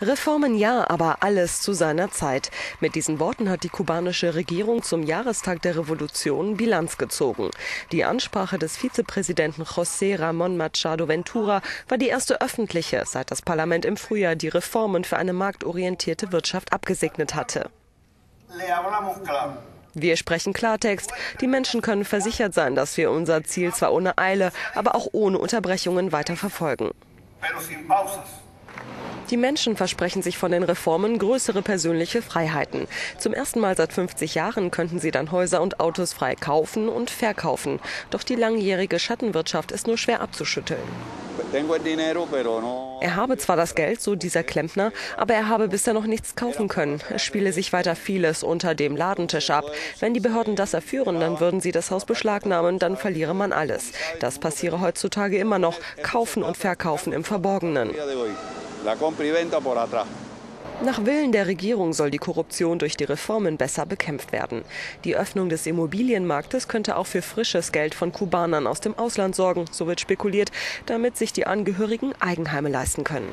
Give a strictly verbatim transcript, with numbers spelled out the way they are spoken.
Reformen ja, aber alles zu seiner Zeit. Mit diesen Worten hat die kubanische Regierung zum Jahrestag der Revolution Bilanz gezogen. Die Ansprache des Vizepräsidenten José Ramón Machado Ventura war die erste öffentliche, seit das Parlament im Frühjahr die Reformen für eine marktorientierte Wirtschaft abgesegnet hatte. Wir sprechen Klartext. Die Menschen können versichert sein, dass wir unser Ziel zwar ohne Eile, aber auch ohne Unterbrechungen weiter verfolgen. Die Menschen versprechen sich von den Reformen größere persönliche Freiheiten. Zum ersten Mal seit fünfzig Jahren könnten sie dann Häuser und Autos frei kaufen und verkaufen. Doch die langjährige Schattenwirtschaft ist nur schwer abzuschütteln. Er habe zwar das Geld, so dieser Klempner, aber er habe bisher noch nichts kaufen können. Es spiele sich weiter vieles unter dem Ladentisch ab. Wenn die Behörden das erführen, dann würden sie das Haus beschlagnahmen, dann verliere man alles. Das passiere heutzutage immer noch, kaufen und verkaufen im Verborgenen. Nach Willen der Regierung soll die Korruption durch die Reformen besser bekämpft werden. Die Öffnung des Immobilienmarktes könnte auch für frisches Geld von Kubanern aus dem Ausland sorgen, so wird spekuliert, damit sich die Angehörigen Eigenheime leisten können.